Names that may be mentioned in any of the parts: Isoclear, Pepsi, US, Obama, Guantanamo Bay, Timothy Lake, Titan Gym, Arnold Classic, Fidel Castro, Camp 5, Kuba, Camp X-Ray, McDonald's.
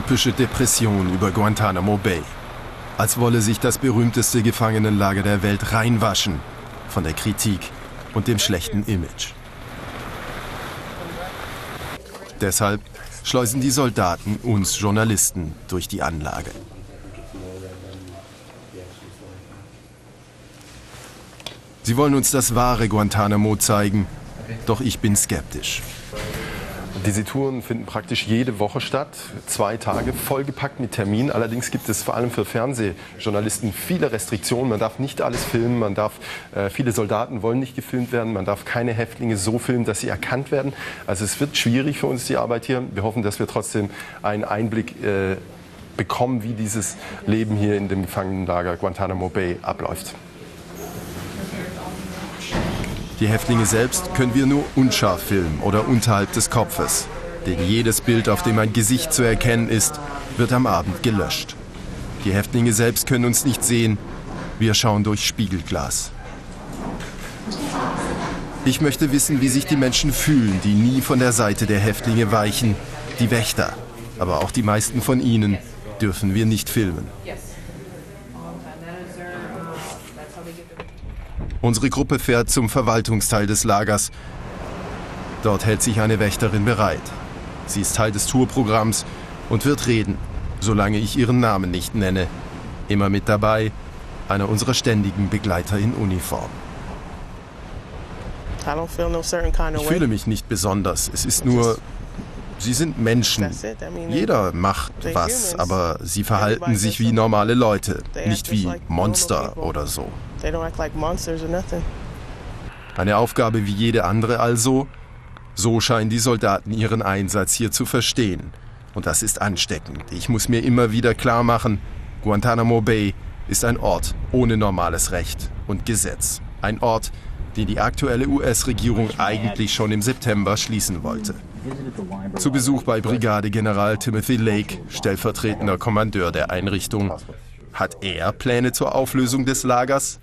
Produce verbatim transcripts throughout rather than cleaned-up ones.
tropische Depression über Guantanamo Bay. Als wolle sich das berühmteste Gefangenenlager der Welt reinwaschen von der Kritik und dem schlechten Image. Deshalb schleusen die Soldaten uns Journalisten durch die Anlage. Sie wollen uns das wahre Guantanamo zeigen, doch ich bin skeptisch. Diese Touren finden praktisch jede Woche statt, zwei Tage, vollgepackt mit Terminen. Allerdings gibt es vor allem für Fernsehjournalisten viele Restriktionen. Man darf nicht alles filmen, man darf, äh, viele Soldaten wollen nicht gefilmt werden, man darf keine Häftlinge so filmen, dass sie erkannt werden. Also es wird schwierig für uns, die Arbeit hier. Wir hoffen, dass wir trotzdem einen Einblick äh, bekommen, wie dieses Leben hier in dem Gefangenenlager Guantanamo Bay abläuft. Die Häftlinge selbst können wir nur unscharf filmen oder unterhalb des Kopfes. Denn jedes Bild, auf dem ein Gesicht zu erkennen ist, wird am Abend gelöscht. Die Häftlinge selbst können uns nicht sehen. Wir schauen durch Spiegelglas. Ich möchte wissen, wie sich die Menschen fühlen, die nie von der Seite der Häftlinge weichen. Die Wächter, aber auch die meisten von ihnen, dürfen wir nicht filmen. Unsere Gruppe fährt zum Verwaltungsteil des Lagers. Dort hält sich eine Wächterin bereit. Sie ist Teil des Tourprogramms und wird reden, solange ich ihren Namen nicht nenne. Immer mit dabei, einer unserer ständigen Begleiter in Uniform. Ich fühle mich nicht besonders. Es ist nur, sie sind Menschen. Jeder macht was, aber sie verhalten sich wie normale Leute, nicht wie Monster oder so. Eine Aufgabe wie jede andere also? So scheinen die Soldaten ihren Einsatz hier zu verstehen. Und das ist ansteckend. Ich muss mir immer wieder klar machen, Guantanamo Bay ist ein Ort ohne normales Recht und Gesetz. Ein Ort, den die aktuelle U S-Regierung eigentlich schon im September schließen wollte. Zu Besuch bei Brigadegeneral Timothy Lake, stellvertretender Kommandeur der Einrichtung. Hat er Pläne zur Auflösung des Lagers?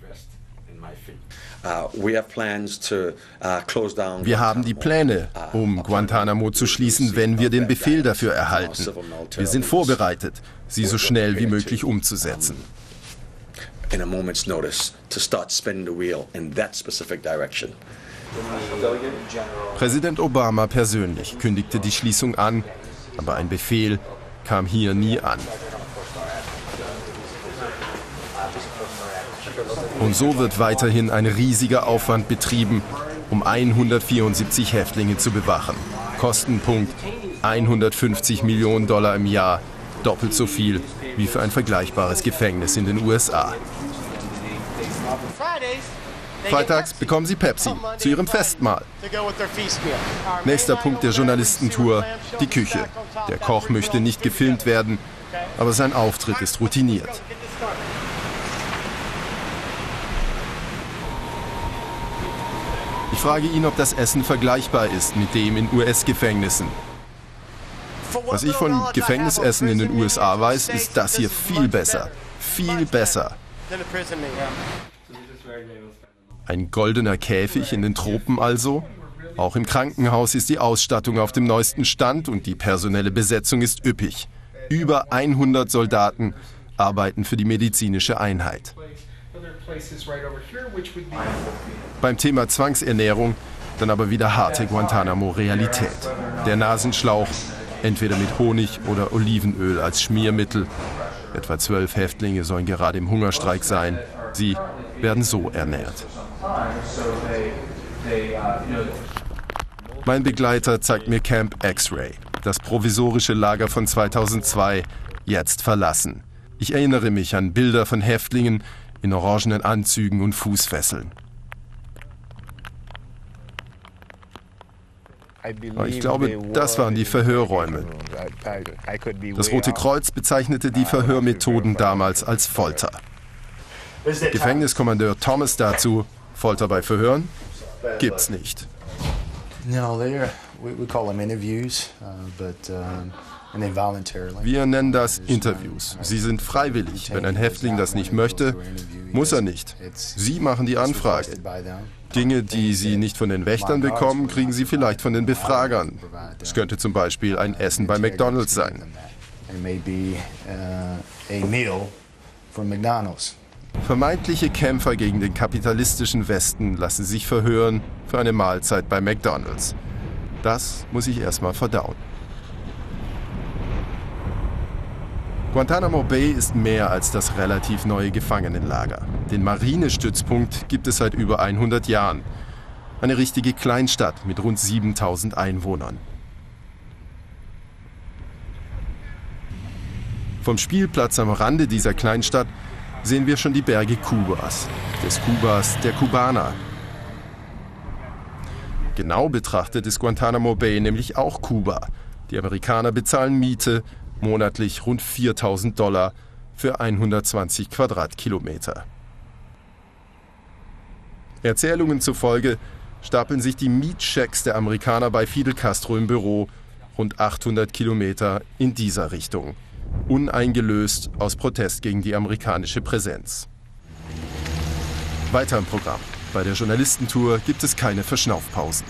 Wir haben die Pläne, um Guantanamo zu schließen, wenn wir den Befehl dafür erhalten. Wir sind vorbereitet, sie so schnell wie möglich umzusetzen. Präsident Obama persönlich kündigte die Schließung an, aber ein Befehl kam hier nie an. Und so wird weiterhin ein riesiger Aufwand betrieben, um hundertvierundsiebzig Häftlinge zu bewachen. Kostenpunkt hundertfünfzig Millionen Dollar im Jahr, doppelt so viel wie für ein vergleichbares Gefängnis in den U S A. Freitags bekommen sie Pepsi zu ihrem Festmahl. Nächster Punkt der Journalistentour, die Küche. Der Koch möchte nicht gefilmt werden, aber sein Auftritt ist routiniert. Ich frage ihn, ob das Essen vergleichbar ist mit dem in U S-Gefängnissen. Was ich von Gefängnisessen in den U S A weiß, ist das hier viel besser. Viel besser. Ein goldener Käfig in den Tropen also? Auch im Krankenhaus ist die Ausstattung auf dem neuesten Stand und die personelle Besetzung ist üppig. Über hundert Soldaten arbeiten für die medizinische Einheit. Beim Thema Zwangsernährung dann aber wieder harte Guantanamo-Realität. Der Nasenschlauch, entweder mit Honig oder Olivenöl als Schmiermittel. Etwa zwölf Häftlinge sollen gerade im Hungerstreik sein. Sie werden so ernährt. Mein Begleiter zeigt mir Camp X-Ray, das provisorische Lager von zweitausendzwei, jetzt verlassen. Ich erinnere mich an Bilder von Häftlingen in orangenen Anzügen und Fußfesseln. Ich glaube, das waren die Verhörräume. Das Rote Kreuz bezeichnete die Verhörmethoden damals als Folter. Gefängniskommandeur Thomas dazu, Folter bei Verhören gibt's nicht. Wir nennen das Interviews. Sie sind freiwillig. Wenn ein Häftling das nicht möchte, muss er nicht. Sie machen die Anfrage. Dinge, die sie nicht von den Wächtern bekommen, kriegen sie vielleicht von den Befragern. Es könnte zum Beispiel ein Essen bei McDonald's sein. It may be uh, a meal from McDonald's. Vermeintliche Kämpfer gegen den kapitalistischen Westen lassen sich verhören für eine Mahlzeit bei McDonald's. Das muss ich erstmal verdauen. Guantanamo Bay ist mehr als das relativ neue Gefangenenlager. Den Marinestützpunkt gibt es seit über hundert Jahren. Eine richtige Kleinstadt mit rund siebentausend Einwohnern. Vom Spielplatz am Rande dieser Kleinstadt sehen wir schon die Berge Kubas, des Kubas der Kubaner. Genau betrachtet ist Guantanamo Bay nämlich auch Kuba. Die Amerikaner bezahlen Miete, monatlich rund viertausend Dollar für hundertzwanzig Quadratkilometer. Erzählungen zufolge stapeln sich die Mietschecks der Amerikaner bei Fidel Castro im Büro, rund achthundert Kilometer in dieser Richtung, uneingelöst aus Protest gegen die amerikanische Präsenz. Weiter im Programm. Bei der Journalistentour gibt es keine Verschnaufpausen.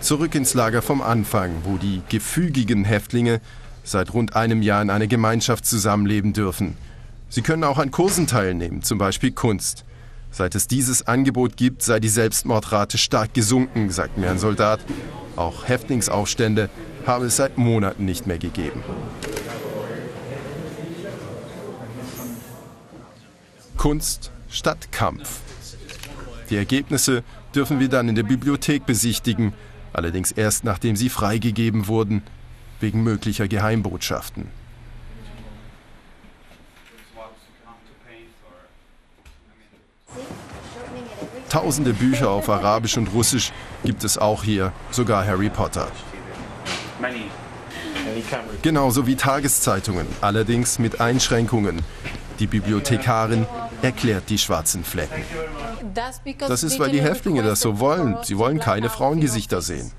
Zurück ins Lager vom Anfang, wo die gefügigen Häftlinge seit rund einem Jahr in einer Gemeinschaft zusammenleben dürfen. Sie können auch an Kursen teilnehmen, zum Beispiel Kunst. Seit es dieses Angebot gibt, sei die Selbstmordrate stark gesunken, sagt mir ein Soldat. Auch Häftlingsaufstände habe es seit Monaten nicht mehr gegeben. Kunst statt Kampf. Die Ergebnisse dürfen wir dann in der Bibliothek besichtigen, allerdings erst nachdem sie freigegeben wurden, wegen möglicher Geheimbotschaften. Tausende Bücher auf Arabisch und Russisch gibt es auch hier, sogar Harry Potter. Genauso wie Tageszeitungen, allerdings mit Einschränkungen. Die Bibliothekarin erklärt die schwarzen Flecken. Das ist, weil die Häftlinge das so wollen. Sie wollen keine Frauengesichter sehen.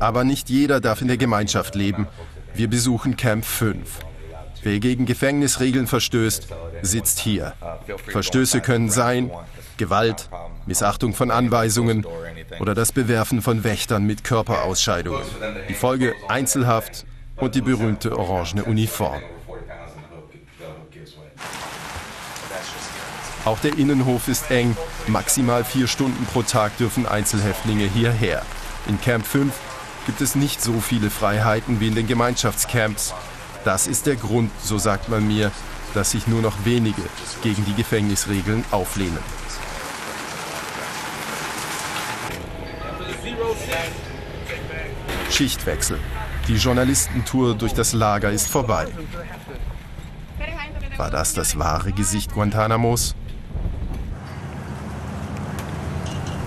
Aber nicht jeder darf in der Gemeinschaft leben. Wir besuchen Camp fünf. Wer gegen Gefängnisregeln verstößt, sitzt hier. Verstöße können sein Gewalt, Missachtung von Anweisungen oder das Bewerfen von Wächtern mit Körperausscheidungen. Die Folge Einzelhaft und die berühmte orangene Uniform. Auch der Innenhof ist eng. Maximal vier Stunden pro Tag dürfen Einzelhäftlinge hierher. In Camp fünf gibt es nicht so viele Freiheiten wie in den Gemeinschaftscamps. Das ist der Grund, so sagt man mir, dass sich nur noch wenige gegen die Gefängnisregeln auflehnen. Schichtwechsel. Die Journalistentour durch das Lager ist vorbei. War das das wahre Gesicht Guantanamos?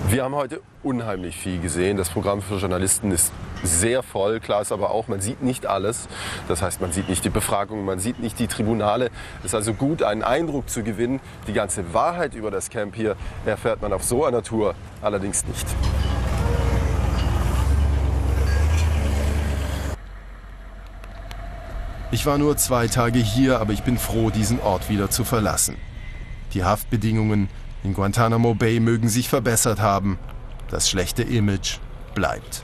Wir haben heute unheimlich viel gesehen. Das Programm für Journalisten ist sehr voll. Klar ist aber auch, man sieht nicht alles. Das heißt, man sieht nicht die Befragungen, man sieht nicht die Tribunale. Es ist also gut, einen Eindruck zu gewinnen. Die ganze Wahrheit über das Camp hier erfährt man auf so einer Tour allerdings nicht. Ich war nur zwei Tage hier, aber ich bin froh, diesen Ort wieder zu verlassen. Die Haftbedingungen in Guantanamo Bay mögen sich verbessert haben. Das schlechte Image bleibt.